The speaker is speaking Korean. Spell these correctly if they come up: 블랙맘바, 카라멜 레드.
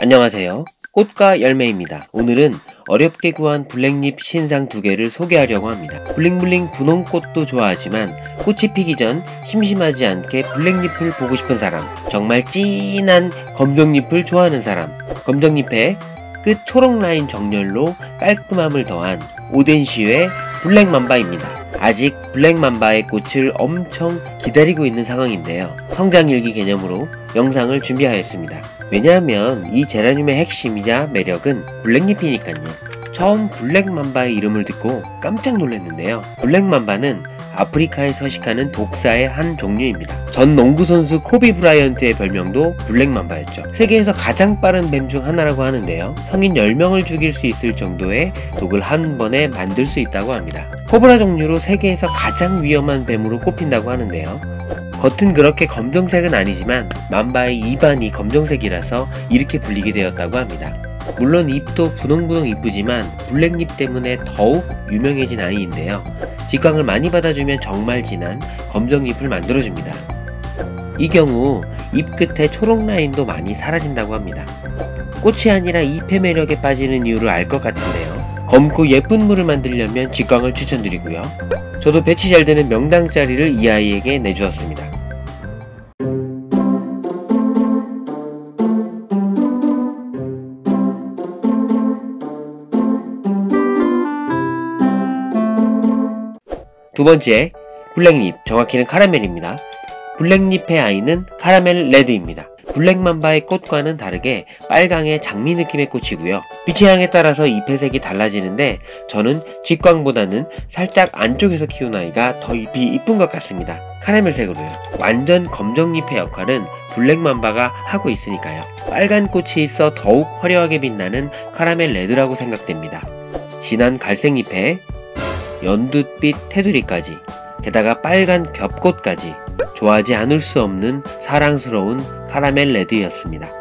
안녕하세요. 꽃과 열매입니다. 오늘은 어렵게 구한 블랙잎 신상 두 개를 소개하려고 합니다. 블링블링 분홍꽃도 좋아하지만 꽃이 피기 전 심심하지 않게 블랙잎을 보고 싶은 사람, 정말 진한 검정잎을 좋아하는 사람, 검정잎에 끝 초록 라인 정렬로 깔끔함을 더한 오덴시외 블랙맘바입니다. 아직 블랙맘바의 꽃을 엄청 기다리고 있는 상황인데요, 성장일기 개념으로 영상을 준비하였습니다. 왜냐하면 이 제라늄의 핵심이자 매력은 블랙잎이니까요. 처음 블랙맘바의 이름을 듣고 깜짝 놀랐는데요, 블랙맘바는 아프리카에 서식하는 독사의 한 종류입니다. 전 농구선수 코비 브라이언트의 별명도 블랙맘바였죠. 세계에서 가장 빠른 뱀 중 하나라고 하는데요, 성인 10명을 죽일 수 있을 정도의 독을 한 번에 만들 수 있다고 합니다. 코브라 종류로 세계에서 가장 위험한 뱀으로 꼽힌다고 하는데요, 겉은 그렇게 검정색은 아니지만 맘바의 입안이 검정색이라서 이렇게 불리게 되었다고 합니다. 물론 잎도 분홍분홍 이쁘지만 블랙잎 때문에 더욱 유명해진 아이인데요, 직광을 많이 받아주면 정말 진한 검정잎을 만들어줍니다. 이 경우 잎 끝에 초록 라인도 많이 사라진다고 합니다. 꽃이 아니라 잎의 매력에 빠지는 이유를 알 것 같은데요, 검고 예쁜 물을 만들려면 직광을 추천드리고요, 저도 배치 잘 되는 명당짜리를 이 아이에게 내주었습니다. 두번째, 블랙잎, 정확히는 카라멜입니다. 블랙잎의 아이는 카라멜 레드입니다. 블랙맘바의 꽃과는 다르게 빨강의 장미 느낌의 꽃이고요, 빛의 향에 따라서 잎의 색이 달라지는데 저는 직광보다는 살짝 안쪽에서 키운 아이가 더 잎이 이쁜 것 같습니다. 카라멜색으로요. 완전 검정잎의 역할은 블랙맘바가 하고 있으니까요. 빨간 꽃이 있어 더욱 화려하게 빛나는 카라멜 레드라고 생각됩니다. 진한 갈색잎에 연두빛 테두리까지, 게다가 빨간 겹꽃까지 좋아하지 않을 수 없는 사랑스러운 카라멜 레드였습니다.